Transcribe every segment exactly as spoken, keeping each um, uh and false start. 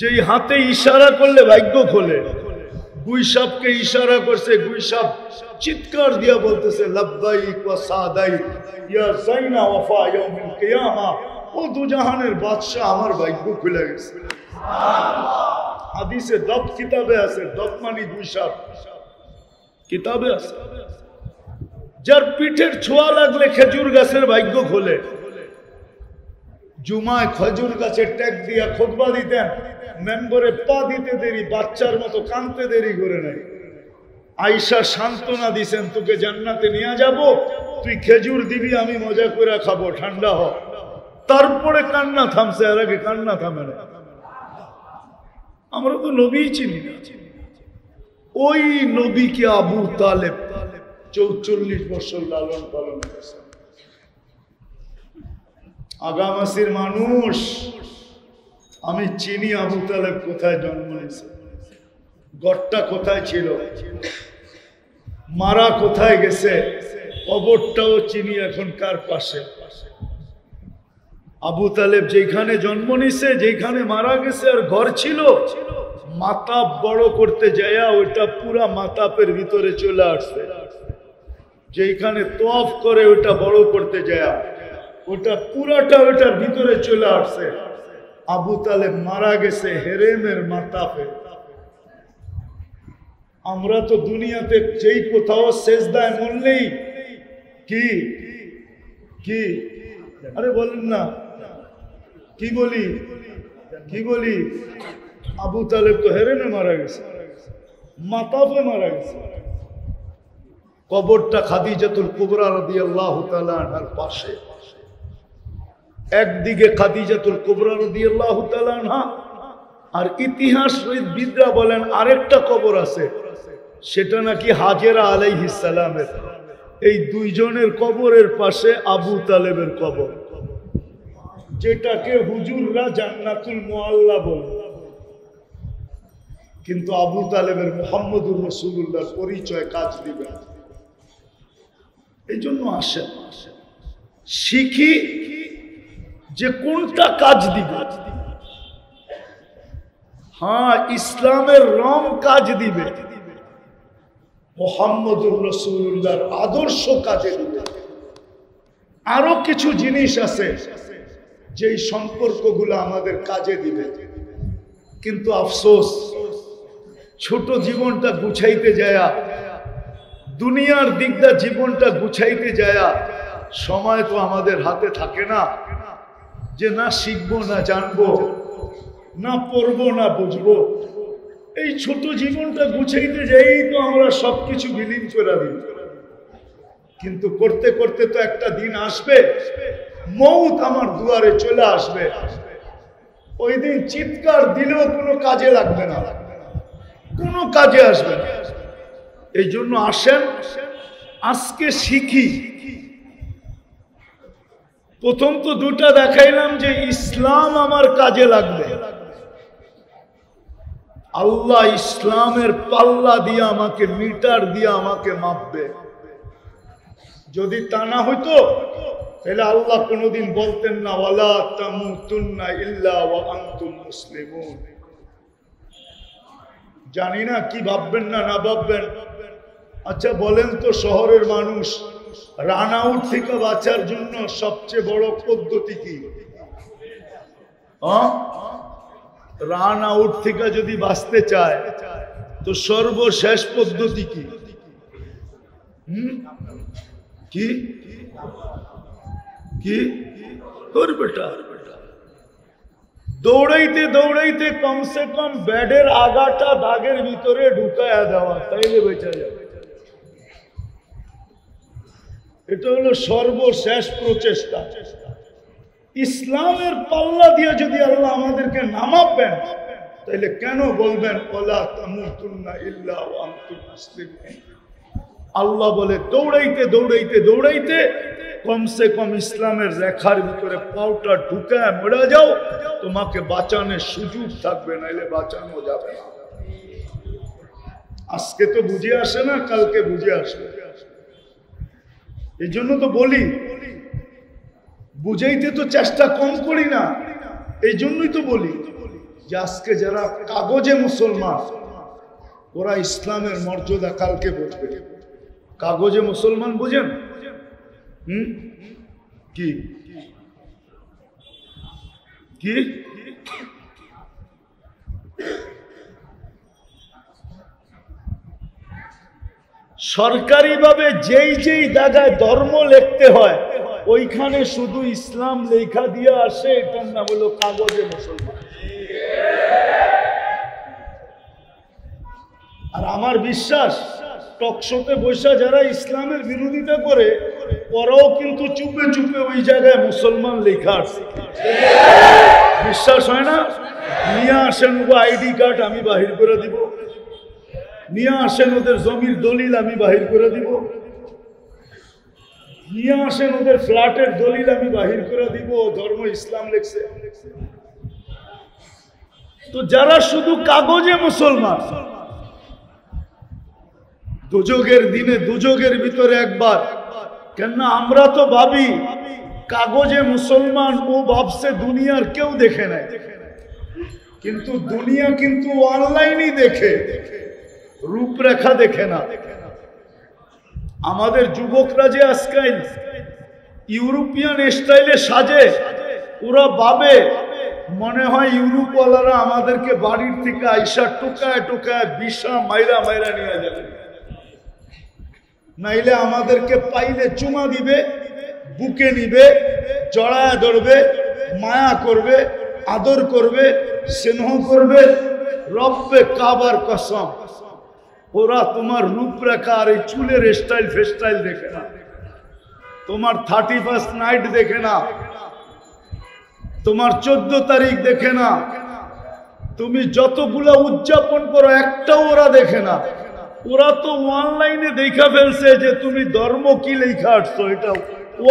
যে হাতে ইশারা করলে ভাগ্য খোলে। গুই সাপকে ইশারা করছে, গুই সাপ চিৎকার দিয়া বলতেছে লাব্বাইক ওয়া সাদাইক ইয়া জাইনা ওয়াফা ইয়াউমিল কিয়ামা, ও দুজাহানের বাদশাহ আমার ভাগ্য খুলে গেছে। সুবহানাল্লাহ। হাদিসে দব কিতাবে আছে, দব মানে গুই সাপ কিতাবে আছে, যার পিঠের ছোঁয়া লাগলে খেজুর গাছের ভাগ্য খোলে। জুমায় খেজুর গাছের ট্যাগ দিয়া খুতবা দিতেন, মেম্বরে পা দিতে দেরি, বাচ্চার মতো কাঁদতে দেরি করে নাই। আয়েশা সান্ত্বনা দিছেন, তোকে জান্নাতে নিয়ে যাব, তুই খেজুর দিবি, আমি মজা করে খাবো, ঠান্ডা হ। তারপরে কান্না থামছে, আর আগে কান্না থামে না। আমরা তো নবী চিনি না। ওই নবীকে আবু তালেব চৌচল্লিশ বছর লালন পালন করেছে। আগামাসির মানুষ, আমি চিনি আবু তালেব কোথায় জন্ম নিয়েছে, গড়টা কোথায় ছিল, মারা কোথায় গেছে, কবরটাও চিনি এখন কার পাশে। আবু তালেব যেখানে জন্ম নিছে, যেখানে মারা গেছে, আর ঘর ছিল, মাথা বড় করতে যায় ওইটা পুরা মাথাপের ভিতরে চলে আসছে। যেখানে তওয়াফ করে ওইটা বড় করতে যায় ওটা পুরাটা ওটার ভিতরে চলে আসছে। আবু তালেব মারা গেছে হেরেমের মাতাফে। আমরা তো দুনিয়াতে যেই কোথাও সেজদায় মন নেই কি কি আরে বলেন না কি বলি কি বলি আবু তালেব তো হেরেমে মারা গেছে, মাতাফে মারা গেছে। কবরটা খাদিজাতুল কুবরা রাদিয়াল্লাহু তাআলা আনহার পাশে। একদিকে খাদিজাতুল কুবরা রাদিয়াল্লাহু তাআলা আনহা, আর ইতিহাসবিদরা বলেন আরেকটা কবর আছে, সেটা নাকি হাজেরা আলাইহিস সালামের। এই দুইজনের কবরের পাশে আবু তালেবের কবর, যেটাকে হুজুররা জান্নাতুল মুআল্লা বলে। কিন্তু আবু তালেবের মুহাম্মদুর রাসূলুল্লাহর পরিচয় কাজ দিবে। এই জন্য আসেন শিখি যে কোনটা কাজ দিবে। হ্যাঁ, ইসলামের রং কাজ দিবে, মুহাম্মদুর রাসূলুল্লাহর আদর্শ কাজে দিবে। আরো কিছু জিনিস আছে যেই সম্পর্কগুলো আমাদের কাজে দিবে, কিন্তু আফসোস ছোট জীবনটা গুছাইতে যায়, দুনিয়ার দিকটা জীবনটা গুছাইতে যায়, সময় তো আমাদের হাতে থাকে না যে না শিখবো, না জানবো, না পড়বো, না বুঝবো। এই ছোট জীবনটা গুছাইতে যাই তো আমরা সবকিছু বিলীন করে দিই। কিন্তু করতে করতে তো একটা দিন আসবে, মউত আমার দুয়ারে চলে আসবে। ওই দিন চিৎকার দিলেও কোনো কাজে লাগবে না, কোনো কাজে আসবে না। এই জন্য আসেন আজকে শিখি। প্রথম তো দুটা দেখাইলাম যে ইসলাম আমার কাজে লাগবে। আল্লাহ ইসলামের পাল্লা দিয়ে আমাকে, মিটার দিয়ে আমাকে মাপবে। যদি তা না হইতো তাহলে আল্লাহ কোনোদিন বলতেন না ওয়ালা তামুতুন্না ইল্লা ওয়া আনতুম মুসলিমুন। জানি না কি ভাববেন না না ভাববেন। আচ্ছা বলেন তো, শহরের মানুষ রানাউট থেকে বাঁচার জন্য সবচেয়ে বড় পদ্ধতি কি? রান আউট থেকে যদি বাঁচতে চায় তো সর্বশেষ পদ্ধতি কি? হুম কি কি তোর বেটা দৌড়াইতে দৌড়াইতে কমসে কম ব্যাডের আগাটা দাগের ভিতরে ঢুকায়া দেওয়া, তাইলে বেঁচে যাবে। এটা হলো সর্বশেষ প্রচেষ্টা। ইসলামের পাল্লা দিয়ে যদি আল্লাহ আমাদেরকে নামাবেন তাহলে কেন বলবেন ওয়ালা তামুতুন্না ইল্লা ওয়া আনতুম মুসলিমুন? আল্লাহ বলে দৌড়াইতে দৌড়াইতে দৌড়াইতে কমসে কম ইসলামের রেখার ভিতরে পাউটা ঢুকায় মরে যাও, তোমাকে বাঁচানোর সুযোগ থাকবে, নাইলে বাঁচানো যাবে না। আজকে তো বুঝে আসে না, কালকে বুঝে আসবে। এই জন্য তো বলি, বুঝাইতে তো চেষ্টা কম করি না, এই জন্যই তো বলি যে আজকে যারা কাগজে মুসলমান ওরা ইসলামের মর্যাদা কালকে বুঝবে। কাগজে মুসলমান বুঝেন হম কি কি সরকারিভাবে যেই যেই জায়গায় ধর্ম লিখতে হয় ওইখানে শুধু ইসলাম লেখা দিয়ে আসে, এটার নাম হলো কাগজে মুসলমান। আর আমার বিশ্বাস টকশোতে বসে যারা ইসলামের বিরোধিতা করে ওরাও কিন্তু চুপে চুপে ওই জায়গায় মুসলমান লেখা আসে। বিশ্বাস হয় না? নিয়ে আসেন আইডি কার্ড আমি বাহির করে দিব, নিয়ে আসেন ওদের জমির দলিল আমি বাহির করে দিব, নিয়ে আসেন ওদের ফ্ল্যাটের দলিল আমি বাহির করে দিব, ধর্ম ইসলাম লেখছে। তো যারা শুধু কাগজে মুসলমান দুযোগের দিনে দুযোগের ভিতরে একবার, কেননা আমরা তো ভাবি কাগজে মুসলমান, ও ভাবছে দুনিয়ার কেউ দেখে নাই, কিন্তু দুনিয়া কিন্তু অনলাইনই দেখে, রূপরেখা দেখে না। আমাদের যুবকরা যে আজকাল ইউরোপিয়ান স্টাইলে সাজে, ওরা ভাবে মনে হয় ইউরোপওয়ালারা আমাদেরকে বাড়ির থেকে আইসা টোকায় টোকায় বিশা মাইরা মাইরা নিয়ে যাবে, নাইলে আমাদেরকে পাইলে চুমা দিবে, বুকে নিবে, জড়ায় ধরবে, মায়া করবে, আদর করবে, স্নেহ করবে। রব্বে কাবার কসম, ওরা তোমার রূপরেখা আর এই চুলের স্টাইল ফেস্টাইল দেখে না, তোমার থার্টি ফার্স্ট নাইট দেখে না, তোমার চোদ্দ তারিখ দেখে না, তুমি যতগুলা উদযাপন করো একটাও ওরা দেখে না। ওরা তো অনলাইনে দেখা ফেলছে যে তুমি ধর্ম কি লেখা আসছো, এটা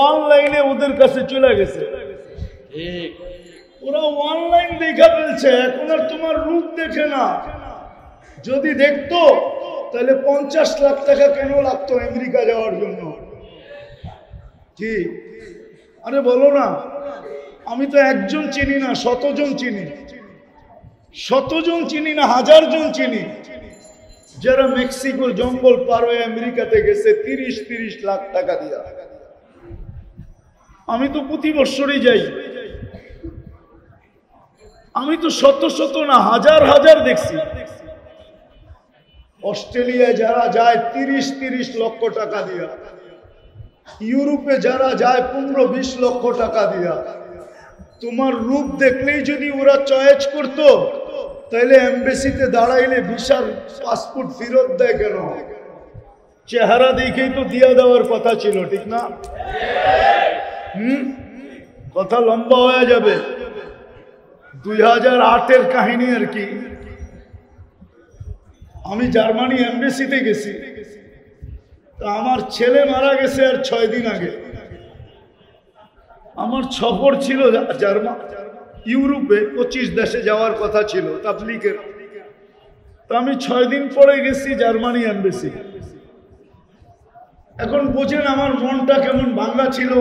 অনলাইনে ওদের কাছে চলে গেছে, ওরা অনলাইন দেখা ফেলছে, এখন আর তোমার রূপ দেখে না। যদি দেখতো তাহলে পঞ্চাশ লাখ টাকা কেন লাগতো আমেরিকা যাওয়ার জন্য? কি আরে বলো না, আমি তো একজন চিনি না, শতজন চিনি, শতজন চিনি না, হাজার জন চিনি যারা মেক্সিকোর জঙ্গল পার হয়ে আমেরিকাতে গেছে তিরিশ তিরিশ লাখ টাকা দিয়া। আমি তো প্রতি বছরই যাই, আমি তো শত শত না হাজার হাজার দেখছি। অস্ট্রেলিয়ায় যারা যায় তিরিশ তিরিশ লক্ষ টাকা দিয়া, ইউরোপে যারা যায় পনেরো বিশ লক্ষ টাকা দিয়া। তোমার রূপ দেখলেই যদি ওরা চয়েস করতো তাহলে এমবেসিতে দাঁড়াইলে ভিসার পাসপোর্ট ফেরত দেয় কেন? চেহারা দেখেই তো দিয়া দেওয়ার কথা ছিল, ঠিক না? হম কথা লম্বা হয়ে যাবে। দুই হাজার আটের কাহিনী আর কি। আমি জার্মানি এমবেসিতে গেছি, তা আমার ছেলে মারা গেছে আর ছয় দিন আগে। আমার সফর ছিল জার্মা ইউরোপে, পঁচিশ দেশে যাওয়ার কথা ছিল তাবলিগের। তা আমি ছয় দিন পরে গেছি জার্মানি এমবেসি। এখন বোঝেন আমার মনটা কেমন ভাঙা ছিল।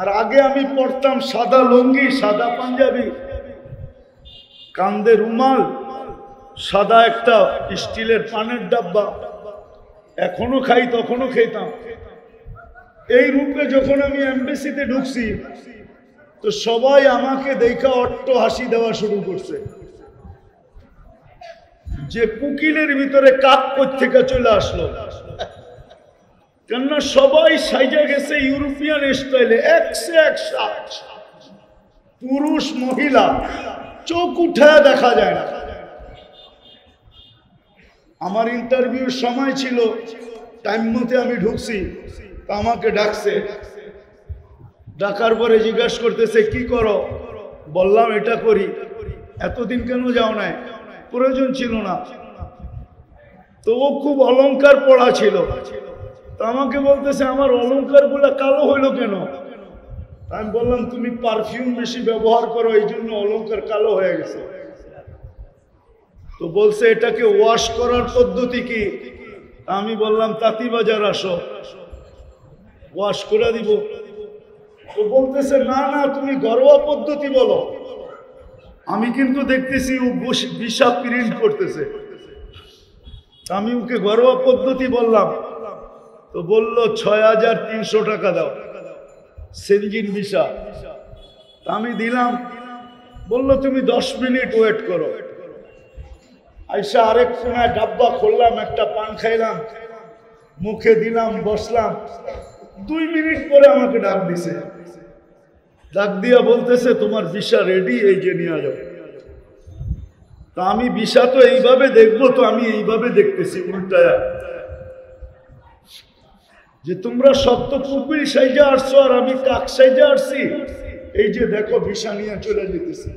আর আগে আমি পড়তাম সাদা লুঙ্গি, সাদা পাঞ্জাবি, কান্দে রুমাল, সাদা একটা স্টিলের পানের ডাব্বা, এখনো খাই তখনও খেতাম। এই রূপে যখন আমি এমবেসিতে ঢুকছি তো সবাই আমাকে দেখা অট্ট হাসি দেওয়া শুরু করছে, যে কুকিলের ভিতরে কাক কোত্থেকে চলে আসলো। কেননা সবাই সাইজা গেছে ইউরোপিয়ান স্টাইলে, একশো একশো পুরুষ মহিলা চোখ উঠে দেখা যায় না। আমার ইন্টারভিউর সময় ছিল, টাইম মতে আমি ঢুকছি। তা আমাকে ডাকছে, ডাকার পরে জিজ্ঞাসা করতেছে কি করো? বললাম এটা করি। এতদিন কেন যাও নাই? প্রয়োজন ছিল না। তো ও খুব অলংকার পড়া ছিল, তা আমাকে বলতেছে আমার অলংকার গুলা কালো হইল কেন? আমি বললাম তুমি পারফিউম বেশি ব্যবহার করো, এই জন্য অলংকার কালো হয়ে গেছে। তো বলছে এটাকে ওয়াশ করার পদ্ধতি কি? আমি বললাম তাঁতি বাজার আসো, ওয়াশ করে দিব। তো বলতেছে না না, তুমি ঘরোয়া পদ্ধতি বলো। আমি কিন্তু দেখতেছি ও ভিসা প্রিন্ট করতেছে। আমি ওকে ঘরোয়া পদ্ধতি বললাম, তো বললো ছয় হাজার তিনশো টাকা দাও সেনজিন ভিসা। আমি দিলাম, বললো তুমি দশ মিনিট ওয়েট করো। আইসা আরেক সময় ডাব্বা খুললাম, একটা পান খাইলাম, মুখে দিলাম, বসলাম। দুই মিনিট পরে আমাকে ডাক দিছে, ডাক দিয়া বলতেছে তোমার ভিসা রেডি, এই যে নিয়ে যাও। তা আমি ভিসা তো এইভাবে দেখবো, তো আমি এইভাবে দেখতেছি উল্টায়া যে তোমরা সত্য কুকুর সাইজা আসছো আর আমি কাক সাইজা আসছি। এই যে দেখো ভিসা নিয়ে চলে যেতেছি,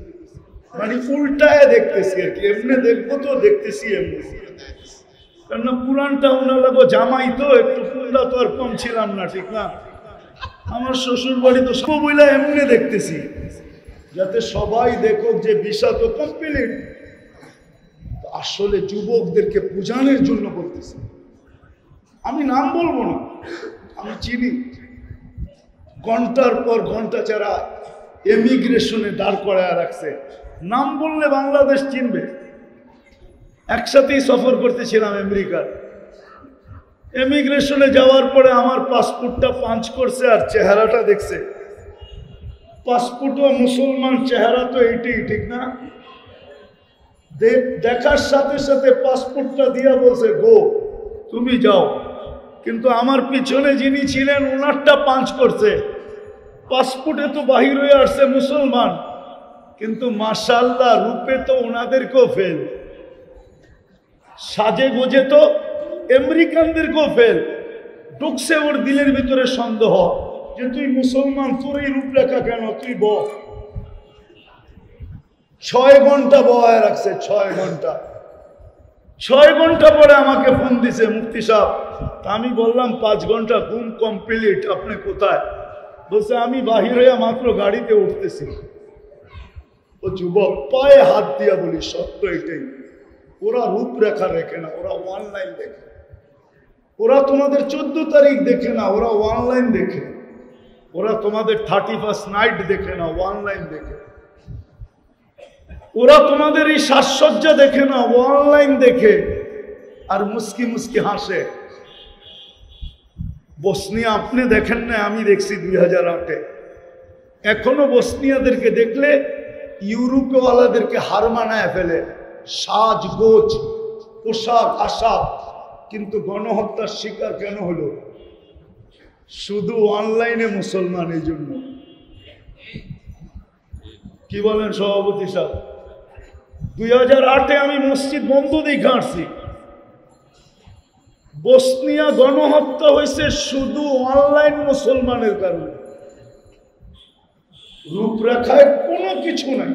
মানে উল্টায় দেখতেছি আর কি। এমনি দেখবো তো দেখতেছি এমনি, কেননা পুরানটা ওনার লাগো জামাই তো একটু পুরা তো আর কম ছিলাম না, ঠিক না? আমার শ্বশুর বাড়ি তো সব বইলা এমনি দেখতেছি যাতে সবাই দেখুক যে ভিসা তো কমপ্লিট। আসলে যুবকদেরকে বোঝানোর জন্য করতেছি, আমি নাম বলবো না, আমি চিনি। ঘন্টার পর ঘন্টা যারা এমিগ্রেশনে দাঁড় করায় রাখছে, নাম বললে বাংলাদেশ চিনবে। একসাথেই সফর করতেছিলাম আমেরিকার। এমিগ্রেশনে যাওয়ার পরে আমার পাসপোর্টটা পাঞ্চ করছে আর চেহারাটা দেখছে। পাসপোর্টও মুসলমান, চেহারা তো এইটাই, ঠিক না? দেখার সাথে সাথে পাসপোর্টটা দিয়া বলছে গো, তুমি যাও। কিন্তু আমার পিছনে যিনি ছিলেন ওনারটা পাঞ্চ করছে। পাসপোর্টে তো বাহির হয়ে আসছে মুসলমান, কিন্তু মাশাআল্লাহ রূপে তো ওনাদেরকেও ফেল, সাজে গোজে তো আমেরিকানদেরকেও ফেল। ঢুকছে ওর দিলের ভিতরে সন্দেহ যে তুই মুসলমান, তোর এই রূপরেখা কেন? তুই ব ছয় ঘন্টা বহায় রাখছে, ছয় ঘন্টা ছয় ঘন্টা পরে আমাকে ফোন দিছে মুফতি সাহেব। আমি বললাম পাঁচ ঘন্টা ঘুম কমপ্লিট, আপনি কোথায়? বলছে আমি বাহির হইয়া মাত্র গাড়িতে উঠতেছি। ও যুবক, পায়ে হাত দিয়া বলি সত্য এটাই, ওরা রূপরেখা রেখে না, ওরা অনলাইন দেখে। ওরা তোমাদের চোদ্দ তারিখ দেখে না, ওরা অনলাইন দেখে। ওরা তোমাদের থার্টি ফার্স্ট নাইট দেখে না, অনলাইন দেখে। ওরা তোমাদের এই সাজসজ্জা দেখে না, অনলাইন দেখে। আর মুস্কি মুস্কি হাসে। বসনিয়া আপনি দেখেন না, আমি দেখছি দুই হাজার আটে। এখনো বসনিয়াদেরকে দেখলে ইউরোপওয়ালাদেরকে হার মানায় ফেলে, সাজগোজ, পোশাক আশাক। কিন্তু গণহত্যার শিকার কেন হলো? শুধু অনলাইনে মুসলমান। এই জন্য কি বলেন সভাপতি সাহেব? দুই হাজার আটে আমি মসজিদ বন্ধ দেখে আসছি। বসনিয়া গণহত্যা হয়েছে শুধু অনলাইন মুসলমানের কারণে। রূপরেখায় কোনো কিছু নাই।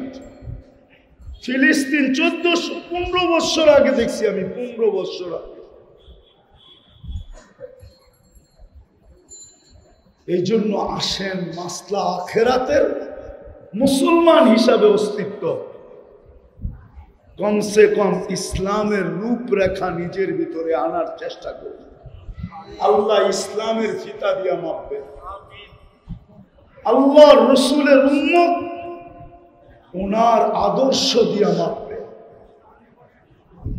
ফিলিস্তিন চোদ্দশো পনেরো বৎসর আগে দেখছি আমি, পনেরো বৎসর আগে। এই জন্য আসেন মাসলা আখেরাতের মুসলমান হিসাবে অস্তিত্ব, কমসে কম ইসলামের রূপরেখা নিজের ভিতরে আনার চেষ্টা করুন। আল্লাহ ইসলামের ফিতা দিয়া মাপবে। আল্লাহ রসুলের উম্মত ওনার আদর্শ দিয়া মাপবে।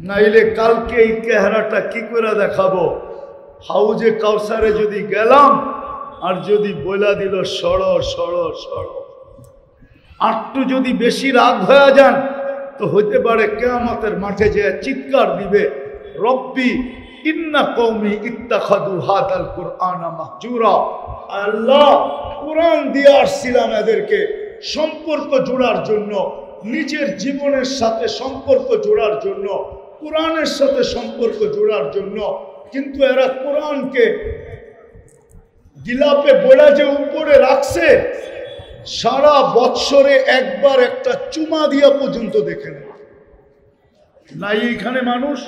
নাইলে কালকে এই চেহারাটা কি করে দেখাবো? হাউজে কাউসারে যদি গেলাম আর যদি বইলা দিল সর সর সর, আটটু যদি বেশি রাগ হয়ে যান তো হইতে পারে কিয়ামতের মাঠে যে চিৎকার দিবে রব্বি ইন্না কওমি ইত্তাখাযু হাদাল কুরআনা মাহজুরা। আল্লাহ, কুরআন দিয়ে আসছিলাম এদেরকে সম্পর্ক জোড়ার জন্য, নিজের জীবনের সাথে সম্পর্ক জোড়ার জন্য, কুরআনের সাথে সম্পর্ক জোড়ার জন্য। কিন্তু এরা কুরআনকে গিলাপে বড়া যে উপরে রাখছে, সারা বৎসরে একবার একটা চুমা দিয়া পর্যন্ত দেখে না। নাই এখানে মানুষ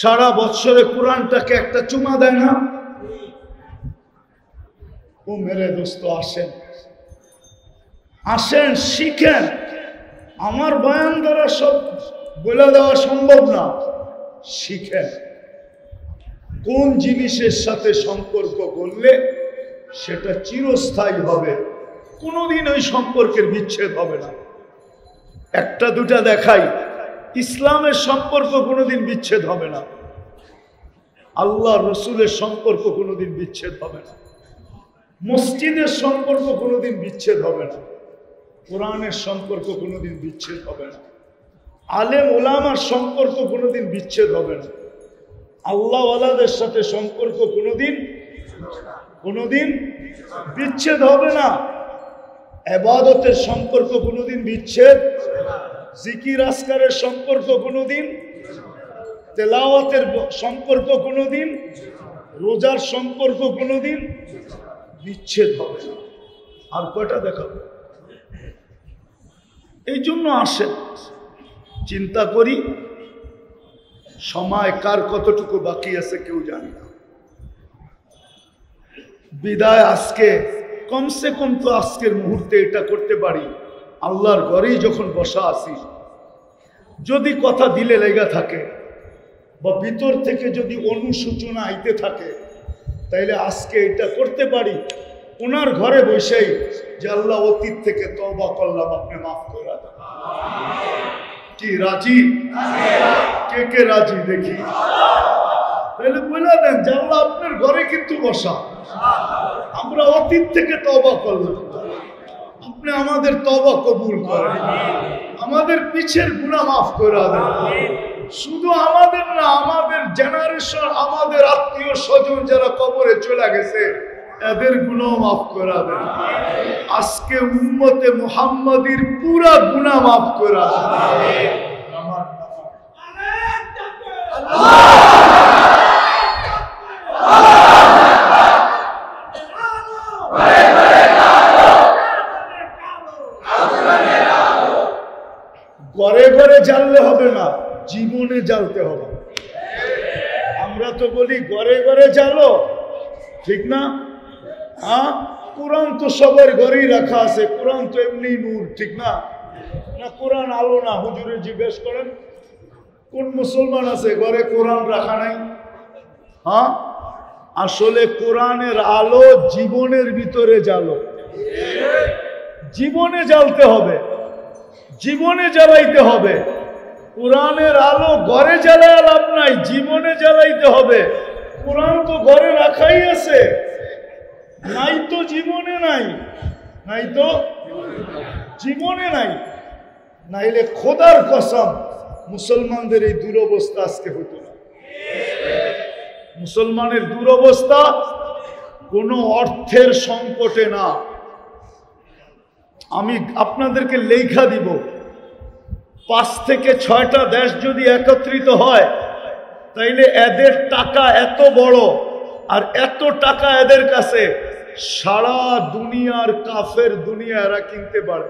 সারা বৎসরে কোরআনটাকে একটা চুমা দেয় না। ও মেরে দোস্ত, আসেন আসেন শিখেন। আমার বয়ান দ্বারা সব বলে দেওয়া সম্ভব না। শিখেন কোন জিনিসের সাথে সম্পর্ক করলে সেটা চিরস্থায়ী হবে, কোনোদিন ওই সম্পর্কের বিচ্ছেদ হবে না। একটা দুটা দেখাই, ইসলামের সম্পর্ক কোনোদিন বিচ্ছেদ হবে না, আল্লাহ রসুলের সম্পর্ক কোনোদিন বিচ্ছেদ হবে না, মসজিদের সম্পর্ক কোনোদিন বিচ্ছেদ হবে না, কোরআনের সম্পর্ক কোনোদিন বিচ্ছেদ হবে না, আলেম ওলামার সম্পর্ক কোনোদিন বিচ্ছেদ হবে না, আল্লাহওয়ালাদের সাথে সম্পর্ক কোনোদিন কোনোদিন বিচ্ছেদ হবে না, ইবাদতের সম্পর্ক কোনোদিন বিচ্ছেদ, জিকির আজকারের সম্পর্ক কোনোদিন, তেলাওয়াতের সম্পর্ক কোনোদিন, রোজার সম্পর্ক কোনোদিন বিচ্ছেদ হবে না। আর কয়টা দেখাবো? এই জন্য আসেন চিন্তা করি, সময় কার কতটুকু বাকি আছে কেউ জানে না, বিদায় আজকে কমসে কম তো আজকের মুহূর্তে এটা করতে পারি, আল্লাহর ঘরেই যখন বসা আছি যদি কথা দিলে লেগা থাকে বা ভিতর থেকে যদি অনুসূচনা আইতে থাকে, তাইলে আজকে এটা করতে পারি ওনার ঘরে বসেই যে আল্লাহ অতীত থেকে তওবা করলাম আপনি মাফ করে দেন। কি রাজি? কে কে রাজি দেখি? তাহলে বলে দেন যে আল্লাহ আপনার ঘরে কিন্তু বসা, আমরা অতীত থেকে তওবা করলাম আপনি আমাদের তওবা কবুল করেন, আমাদের পিছের গুনাহ মাফ করে দেন। শুধু আমাদের না, আমাদের জেনারেশন, আমাদের আত্মীয় স্বজন যারা কবরে চলে গেছে এদের গুনাহ মাফ করে দেন, আজকে উম্মতে মুহাম্মাদির পুরা গুনাহ মাফ করে দেন। আমার ঘরে ঘরে জ্বাললে হবে না, জীবনে জ্বালতে হবে। আমরা তো বলি ঘরে ঘরে জ্বালো, ঠিক না? হ্যাঁ, কোরআন তো সবার ঘরেই রাখা আছে, কোরআন তো এমনি নূর, ঠিক না? না কোরআন আলো না? হুজুরে জিজ্ঞেস করেন কোন মুসলমান আছে ঘরে কোরআন রাখা নাই? হ্যাঁ, আসলে কোরআনের আলো জীবনের ভিতরে জ্বালো, জীবনে জ্বালতে হবে, জীবনে জ্বালাইতে হবে। কোরআনের আলো ঘরে জ্বালায় লাভ নাই, জীবনে জ্বালাইতে হবে। কোরআন তো ঘরে রাখাই আছে, নাই তো জীবনে নাই, নাই তো জীবনে নাই। নাইলে খোদার কসম মুসলমানদের এই দুরবস্থা আজকে হতো না। মুসলমানের দুরবস্থা কোনো অর্থের সংকটে না। আমি আপনাদেরকে লেখা দিব, পাঁচ থেকে ছয়টা দেশ যদি একত্রিত হয় তাইলে এদের টাকা এত বড়, আর এত টাকা এদের কাছে, সারা দুনিয়ার কাফের দুনিয়া এরা কিনতে পারে।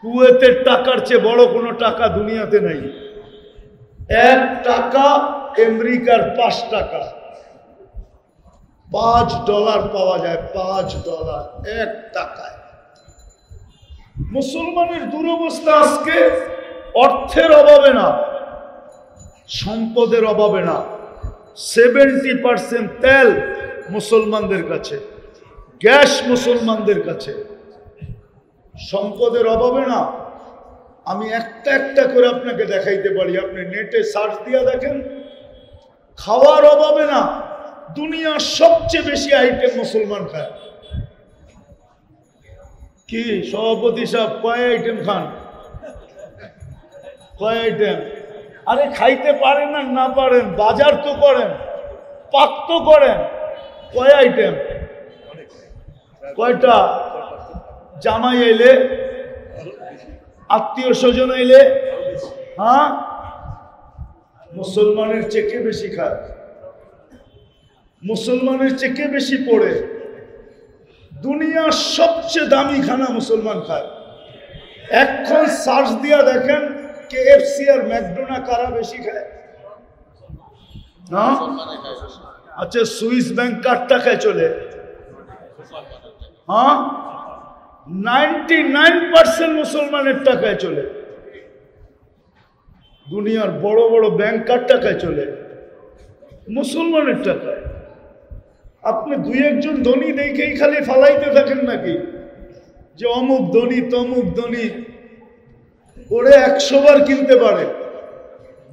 কুয়েতের টাকার চেয়ে বড় কোনো টাকা দুনিয়াতে নাই। এক টাকা আমেরিকার পাঁচ টাকা, পাঁচ ডলার পাওয়া যায়, পাঁচ ডলার এক টাকায়। মুসলমানের দুরবস্থা আজকে অর্থের অভাবে না, সম্পদের অভাবে না। সেভেন্টি পার্সেন্ট তেল মুসলমানদের কাছে, গ্যাস মুসলমানদের কাছে, সম্পদের অভাবে না। আমি একটা একটা করে আপনাকে দেখাইতে পারি, আপনি নেটে সার্চ দিয়ে দেখেন। খাওয়ার অভাবে না, দুনিয়ার সবচেয়ে বেশি আইটেম মুসলমান খায়। কি সভাপতি সাহেব, কয় আইটেম খান? কয় আইটেম? আরে খাইতে পারেন আর না পারেন, বাজার তো করেন, পাক তো করেন। কয় আইটেম? কয়টা? জামাই এলে, আত্মীয় স্বজন এলে। হ্যাঁ, মুসলমানের চেকে বেশি খায়, মুসলমানের চেকে বেশি পড়ে, দুনিয়ার সবচেয়ে দামি খানা মুসলমান খায়। এখন সার্চ দিয়া দেখেন কেএফসি আর ম্যাকডোনা কারা বেশি খায়? না? আচ্ছা, সুইস ব্যাংক কার টাকায় চলে? হ্যাঁ, নাইনটি নাইন পার্সেন্ট মুসলমানের টাকায় চলে। দুনিয়ার বড় বড় ব্যাংক কার টাকায় চলে? মুসলমানের টাকায়। আপনি দুই একজন ধনী দেখেই খালি ফালাইতে থাকেন নাকি? যে অমুক ধনী তমুক ধনী, ওরে একশো বার কিনতে পারে।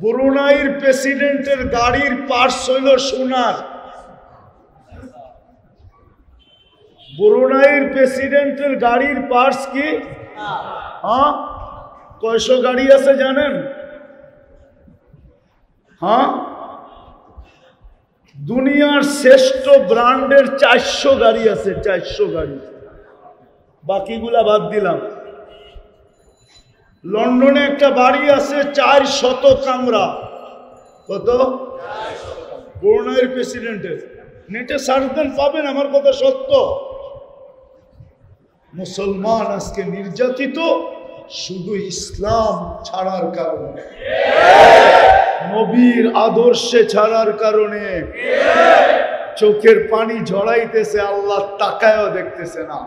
ব্রুনাইর প্রেসিডেন্টের গাড়ির পার্টস হইল সোনার। ব্রুনাইর প্রেসিডেন্টের গাড়ির পার্টস কি? হ্যাঁ, কয়শো গাড়ি আছে জানেন? হ্যাঁ, দুনিয়ার শ্রেষ্ঠ ব্র্যান্ডের চারশো গাড়ি আছে, চারশো গাড়ি, বাকিগুলা বাদ দিলাম। লন্ডনে একটা বাড়ি আছে চার শত কামরা। কত? ব্রুনাইয়ের প্রেসিডেন্টের। নেটে সার্চ দেন, পাবেন, আমার কথা সত্য। মুসলমান আজকে নির্যাতিত শুধু ইসলাম ছাড়ার কারণে, নবীর আদর্শে ছাড়ার কারণে। চোখের পানি ঝরাইতেছে, আল্লাহ তাকায়ও দেখতেছে না।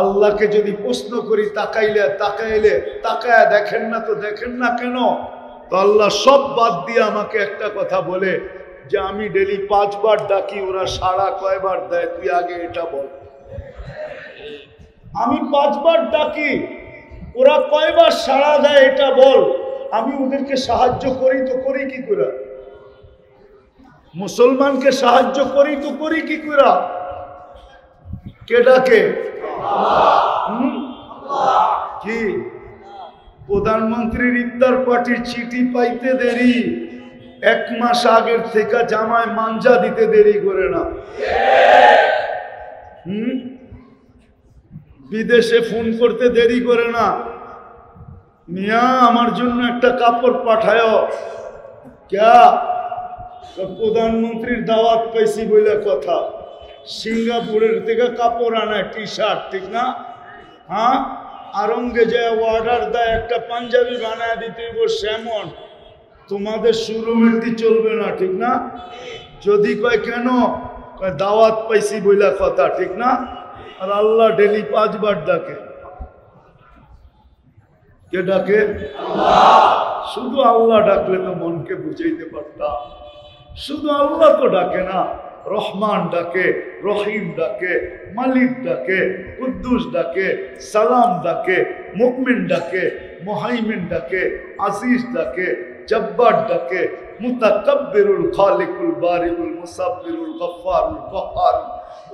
আল্লাহকে যদি প্রশ্ন করি তাকাইলে তাকাইলে তাকায় দেখেন না তো দেখেন না কেন, তো আল্লাহ সব বাদ দিয়ে আমাকে একটা কথা বলে যে আমি ডেলি পাঁচবার ডাকি, ওরা সাড়া কয়বার দেয় তুই আগে এটা বল। আমি পাঁচবার ডাকি, ওরা কয়বার সাড়া দেয় এটা বল। আমি ওদেরকে সাহায্য করি তো করি কি করে? মুসলমানকে সাহায্য করি তো করি কি করে? কে ডাকে? কি প্রধানমন্ত্রীর ইফতার পার্টির চিঠি পাইতে দেরি, এক মাস আগের থেকে জামায় মাঞ্জা দিতে দেরি করে না। হম বিদেশে ফোন করতে দেরি করে না, মিয়া আমার জন্য একটা কাপড় পাঠায়। ক্যা প্রধানমন্ত্রীর দাওয়াত পাইছি বলে কথা। সিঙ্গাপুরের থেকে কাপড় আনায়, টি শার্ট, ঠিক না? হ্যাঁ, আরঙ্গে যায় অর্ডার দেয় একটা পাঞ্জাবি বানায় দিতে সেমন। তোমাদের শোরুমেরটি চলবে না, ঠিক না? যদি কয় কেন, কয় দাওয়াত পাইছি বলে কথা, ঠিক না? আর আল্লাহ ডেলি পাঁচবার ডাকে। কে ডাকে? শুধু আল্লাহ ডাকলে তো মনকে বুঝাইতে পারতাম। শুধু আল্লাহ তো ডাকে না, রহমান ডাকে, রহিম ডাকে, মালিক ডাকে, কুদ্দুস ডাকে, সালাম ডাকে, মুকমিন ডাকে, মুহাইমিন ডাকে, আজিজ ডাকে, জব্বার ডাকে, মুতাকাব্বিরুল খালিকুল বারিউল মুসাব্বিরুল গফফারুল কহার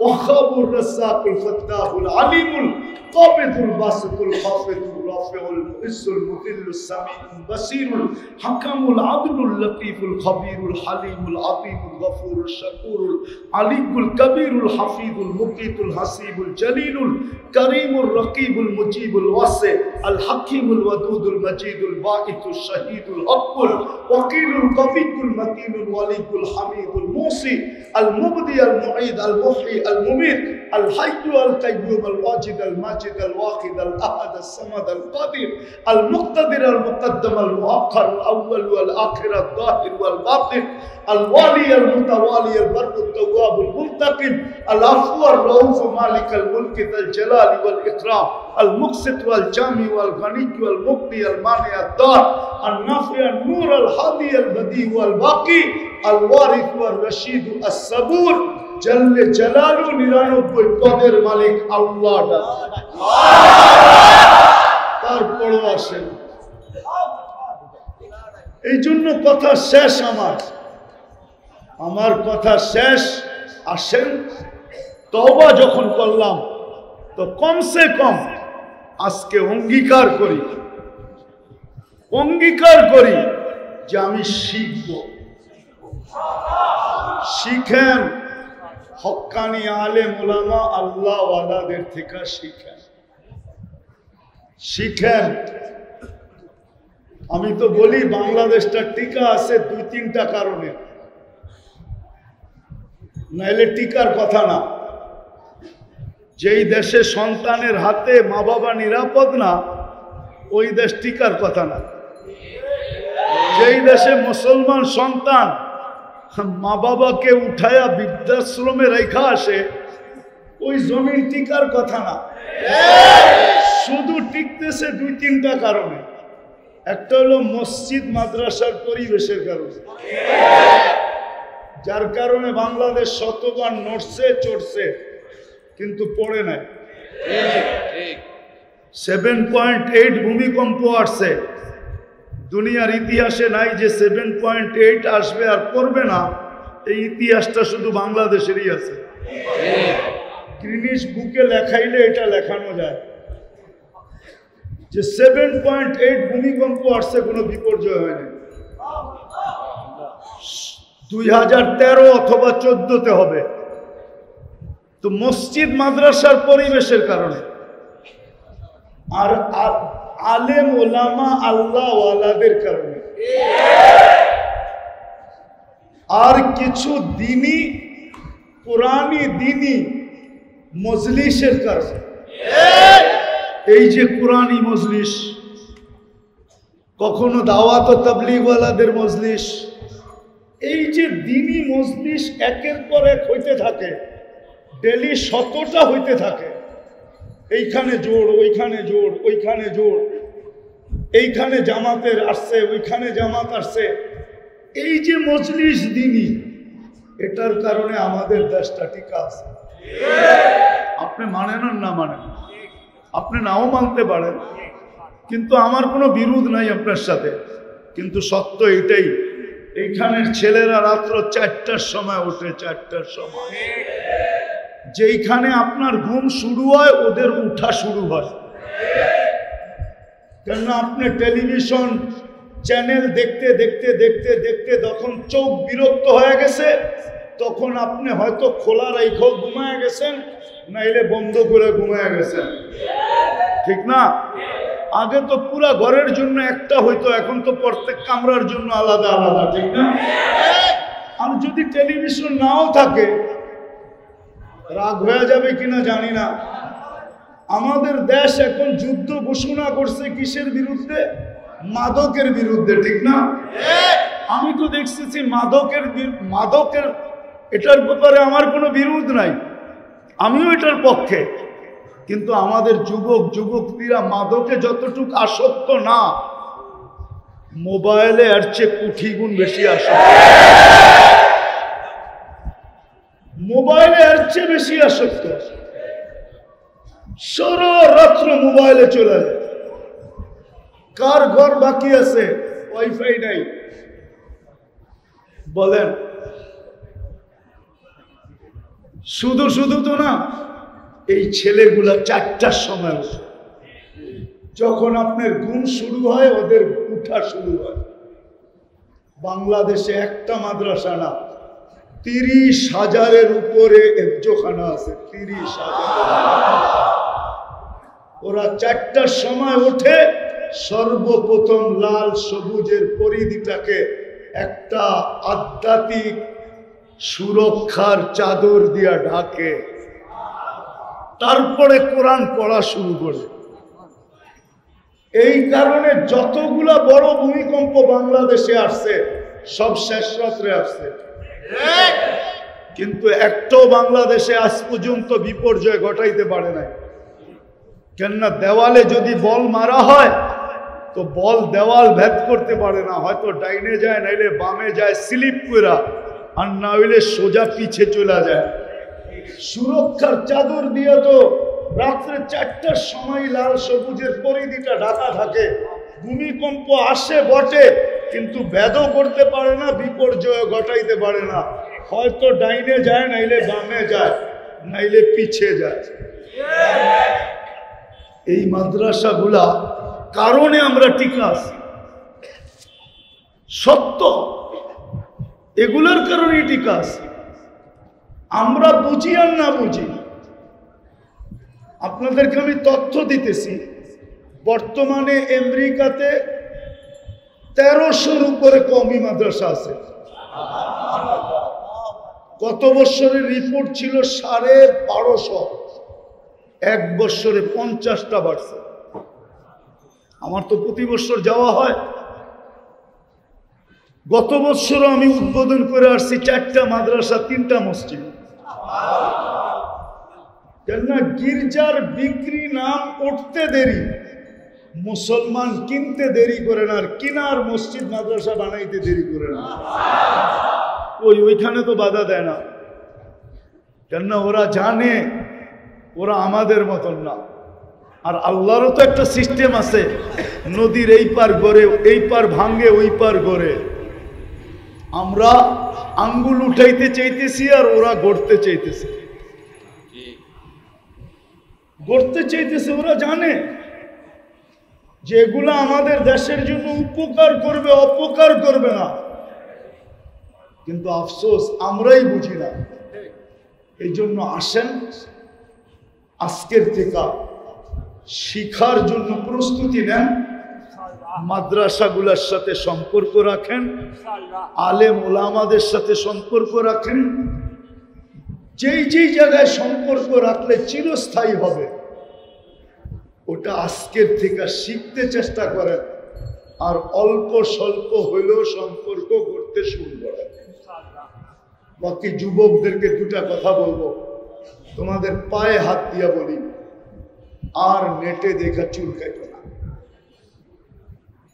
ওয়াখাবুর রাসাকুল ফাত্তাহুল আলিমুল কাবিদুল বাসিতুল খাফিদুল রাফিউল মুইসুল মুদিল্লুস সামিউল বাসিরুল হাকামুল আদলুল লতীফুল খবীরুল হালিমুল আতিফুল গফুরুল শাকুরুল আলিকুল কবীরুল হাফিজুল মুকিতুল হাসিবুল জলিলুল করিমুর রকিবুল মুজিবুল ওয়াসি আল হাকিমুল ওয়াদুদুল মজিদুল বাকিতুল শাহীদুল হকুল ওয়াকিলুল কবিকুল মতিনুল ওয়ালিকুল হামিদুল মুসি আল মুবদি আল মুঈদ আল মুহয়ি আল মুমীত আল হাইয়্যু আল কাইয়্যুম আল ওয়াজিদ আল মাজিদ আল ওয়াহিদ আল আহাদ আস সামাদ আল কাদির আল মুকতাদির আল মুকদ্দাম আল মুআখখার আল আউয়াল ওয়াল আখির আল যাহির ওয়াল বাতিন আল ওয়ালি আল মুতাওয়ালি আল বর আত তাওয়াব আল মুনতাকিম আল আফু আল রাউফ মালিক আল মুলক আল জালাল ওয়াল ইকরাম আল মুকসিত ওয়াল জামি ওয়াল গনি ওয়াল মুক্তি আল মানি আল দার আল নাফি আল নূর আল হাদি আল বদি ওয়াল বাকি আল ওয়ারিস ওয়াল রশীদ আস সাবুর জল্লে জালালু। নিরানব্বই পদের মালিক আল্লাহ। তারপরও আসেন, এই জন্য কথা শেষ। আমার আমার কথা শেষ। আসেন, তওবা যখন করলাম তো কমসে কম আজকে অঙ্গীকার করি, অঙ্গীকার করি যে আমি শিখব। শিখেন হক্কানি আলেম ওলামা আল্লাহ ওয়ালাদের থেকে শিখেন, শিখেন। আমি তো বলি বাংলাদেশটা টিকা আছে দুই তিনটা কারণে, নাইলে টিকার কথা না। যেই দেশে সন্তানের হাতে মা বাবা নিরাপদ না, ওই দেশ টিকার কথা না। যেই দেশে মুসলমান সন্তান মা বাবাকে উঠায়া বৃদ্ধাশ্রমে রেখা আসে, ওই জমিন টিকার কথা না। শুধু টিকতেছে দুই তিনটা কারণে। একটা হলো মসজিদ মাদ্রাসার পরিবেশের কারণে, যার কারণে বাংলাদেশ শতবার নড়ছে চড়ছে কিন্তু পড়ে নাই। সেভেন পয়েন্ট এইট ভূমিকম্প আসছে, দুনিয়ার ইতিহাসে নাই যে সেভেন পয়েন্ট এইট আসবে আর পড়বে না, এই ইতিহাসটা শুধু বাংলাদেশেরই আছে। গ্রিনিস বুকে লেখাইলে এটা লেখানো যায় যে সেভেন পয়েন্ট এইট ভূমিকম্প আসছে, কোনো বিপর্যয় হয়নি। দুই হাজার তেরো অথবা চোদ্দতে হবে। তো মসজিদ মাদ্রাসার পরিবেশের কারণে আর আলেম ওলামা আল্লাহওয়ালাদের কারণে আর কিছু দিনই কোরআনি দিনই মজলিসের কারণে। এই যে কোরআনি মজলিস, কখনো দাওয়াত ও তাবলীগওয়ালাদের মজলিস, এই যে দিনই মজলিস একের পর এক হইতে থাকে, ডেলি শতটা হইতে থাকে, এইখানে জোর ওইখানে জোর ওইখানে জোর, এইখানে জামাতের আসছে ওইখানে জামাত আসছে, এই যে মজলিস দিনই, এটার কারণে আমাদের দেশটা টিকা আছে। আপনি মানেন আর না মানেন, আপনি নাও মানতে পারেন, কিন্তু আমার কোনো বিরোধ নাই আপনার সাথে। কিন্তু সত্য এটাই, এইখানের ছেলেরা রাত্র চারটার সময় ওঠে, চারটার সময় যেইখানে আপনার ঘুম শুরু হয় ওদের উঠা শুরু হয়। কেননা আপনি টেলিভিশন চ্যানেল দেখতে দেখতে দেখতে দেখতে যখন চোখ বিরক্ত হয়ে গেছে, তখন আপনি হয়তো খোলা রেখেও ঘুমায় গেছেন, নাইলে বন্ধ করে ঘুমায় গেছেন, ঠিক না? আগে তো পুরা ঘরের জন্য একটা হইতো, এখন তো প্রত্যেক কামরার জন্য আলাদা আলাদা, ঠিক না? আর যদি টেলিভিশন নাও থাকে, রাগ হয়ে যাবে কিনা জানি না। আমাদের দেশ এখন যুদ্ধ ঘোষণা করছে কিসের বিরুদ্ধে? মাদকের বিরুদ্ধে, ঠিক না? আমি তো দেখতেছি মাদকের মাদকের এটার ব্যাপারে আমার কোনো বিরোধ নাই, আমিও এটার পক্ষে। কিন্তু আমাদের যুবক যুবতীরা মাদকে যতটুক আসক্ত না, মোবাইলে এর চেয়ে কোটি গুণ বেশি আসক্ত, মোবাইলে এর চেয়ে বেশি আসক্ত, সারা রাত্র মোবাইলে চলে যায়। কার ঘর বাকি আছে ওয়াইফাই নাই বলেন? শুধু শুধু তো না, এই ছেলেগুলা চারটার সময় ওঠে, যখন আপনার ঘুম শুরু হয় ওদের উঠা শুরু হয়। বাংলাদেশে একটা মাদ্রাসা না, তিরিশ হাজারের উপরে এফজোখানা আছে, তিরিশ হাজার। ওরা চারটার সময় ওঠে, সর্বপ্রথম লাল সবুজের পরিধিটাকে একটা আধ্যাত্মিক সুরক্ষার চাদর দিয়া ঢাকে, তারপরে কোরআন পড়া শুরু করে। এই কারণে যতগুলা বড় ভূমিকম্প বাংলাদেশে আসছে সব শেষ রাত্রে আসছে, কিন্তু একটাও বাংলাদেশে আজ পর্যন্ত বিপর্যয় ঘটাইতে পারে নাই। কেননা দেওয়ালে যদি বল মারা হয় তো বল দেওয়াল ভেদ করতে পারে না, হয়তো ডাইনে যায় নাইলে বামে যায় স্লিপ করে, আর না হইলে সোজা পিছে চলে যায়। সুরক্ষার চাদর দিয়ে তো রাত্রে চারটার সময় লাল সবুজের পরিধিটা ঢাকা থাকে। ভূমিকম্প আসে বটে, কিন্তু ভেদ করতে পারে না, বিপর্যয় ঘটাইতে পারে না, হয়তো ডাইনে যায় নাইলে বামে যায় নাইলে পিছে যায়। এই মাদ্রাসাগুলা কারণে আমরা টিকা আছি, সত্য, এগুলোর কারণেই টিকা আছি। আমরা বুঝি আর না বুঝি, আপনাদেরকে আমি তথ্য দিতেছি। বর্তমানে আমেরিকাতে তেরোশোর উপরে কওমি মাদ্রাসা আছে। গত বছরের রিপোর্ট ছিল সাড়ে বারোশো, এক বছরে পঞ্চাশটা বাড়ছে। আমার তো প্রতি বছর যাওয়া হয়, গত বছর আমি উদ্বোধন করে আসছি চারটা মাদ্রাসা তিনটা মসজিদ। কেননা গির্জার বিক্রি নাম করতে দেরি, মুসলমান কিনতে দেরি করে না, আর কিনার মসজিদ মাদ্রাসা বানাইতে দেরি করে না। ওই ওইখানে তো বাধা দেয় না, কেননা ওরা জানে ওরা আমাদের মতন না। আর আল্লাহরও তো একটা সিস্টেম আছে, নদীর এই পার গড়ে এই পার ভাঙ্গে ওই পার গড়ে। আমরা আঙ্গুল উঠাইতে চাইতেছি আর ওরা গড়তে চাইতেছে, গড়তে চাইতেছে। ওরা জানে যেগুলো আমাদের দেশের জন্য উপকার করবে, অপকার করবে না। কিন্তু আফসোস আমরাই বুঝি না। এই জন্য আসেন আজকের থেকে শিখার জন্য প্রস্তুতি নেন, মাদ্রাসাগুলোর সাথে সম্পর্ক রাখেন, আলেম ওলামাদের সাথে সম্পর্ক রাখেন। যেই যেই জায়গায় সম্পর্ক রাখলে চিরস্থায়ী হবে ওটা আজকের থেকে শিখতে চেষ্টা করেন, আর অল্প স্বল্প হইলেও সম্পর্ক করতে শুরু করেন। বাকি যুবকদেরকে দুটা কথা বলবো, তোমাদের পায়ে হাত দিয়া বলি, আর নেটে দেখা চুল কাটবে না।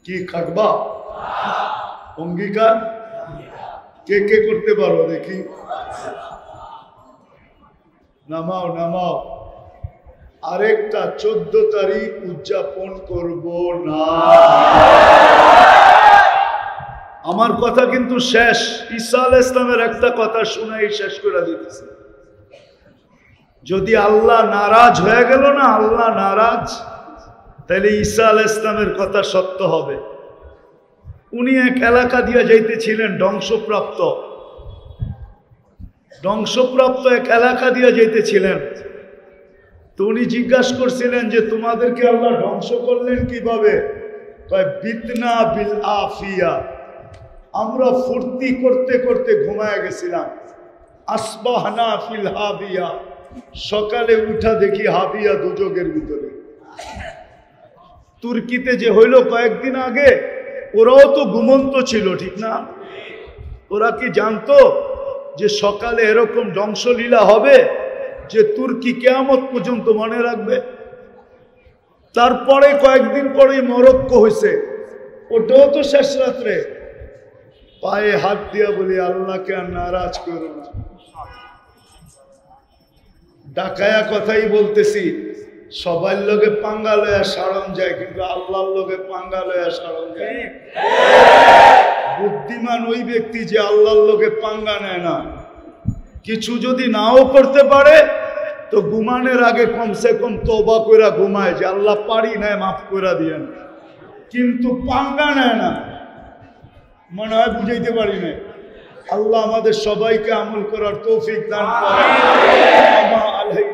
কি কাটবা? অঙ্গীকার কে কে করতে পারবো দেখি? নামাও নামাও। আরেকটা চোদ্দ তারিখ উদযাপন করব না। আমার কথা কিন্তু শেষ। ঈসা আলাইহিস সালামের একটা কথা শুনাই শেষ করে দিতেছে। যদি আল্লাহ নারাজ হয়ে গেল না, আল্লাহ নারাজ, তাহলে ঈসা আলাইহিস সালামের কথা সত্য হবে। উনি এক এলাকা দিয়ে যাইতেছিলেন, ধ্বংসপ্রাপ্ত ধ্বংসপ্রাপ্ত এক এলাকা দিয়ে যাইতেছিলেন। তো উনি জিজ্ঞাসা করছিলেন যে তোমাদেরকে আল্লাহ ধ্বংস করলেন কিভাবে? বিতনা বিল আফিয়া, আমরা ফুর্তি করতে করতে ঘুমায় গেছিলাম। আসবাহনা ফিল হাবিয়া, সকালে উঠা দেখি হাবিয়া দুজকের ভিতরে। তুর্কিতে যে হইল কয়েকদিন আগে, ওরাও তো ঘুমন্ত ছিল, ঠিক না? ওরা কি জানতো যে সকালে এরকম ধ্বংসলীলা হবে যে তুর্কি কিয়ামত পর্যন্ত মনে রাখবে? তারপরে কয়েকদিন পরে মরক্কো হয়েছে, ওটাও তো শেষ রাত্রে। পায়ে হাত দিয়া বলি, আল্লাহকে আর নারাজ করো না। ডাকায়া কথাই বলতেছি, সবার লগে পাঙ্গা লয়া সারণ যায়, কিন্তু আল্লাহর লগে পাঙ্গা লয়া সারণ যায়। বুদ্ধিমান ওই ব্যক্তি যে আল্লাহর লগে পাঙ্গা নেয় না। কিছু যদি নাও করতে পারে তো ঘুমানোর আগে কমসে কম তওবা কইরা ঘুমায় যে আল্লাহ পারি নাই, মাফ কইরা দিয়েন। কিন্তু পাঙ্গা নেয় না। মনে হয় বুঝাইতে পারি না। আল্লাহ আমাদের সবাইকে আমল করার তৌফিক দান করেন।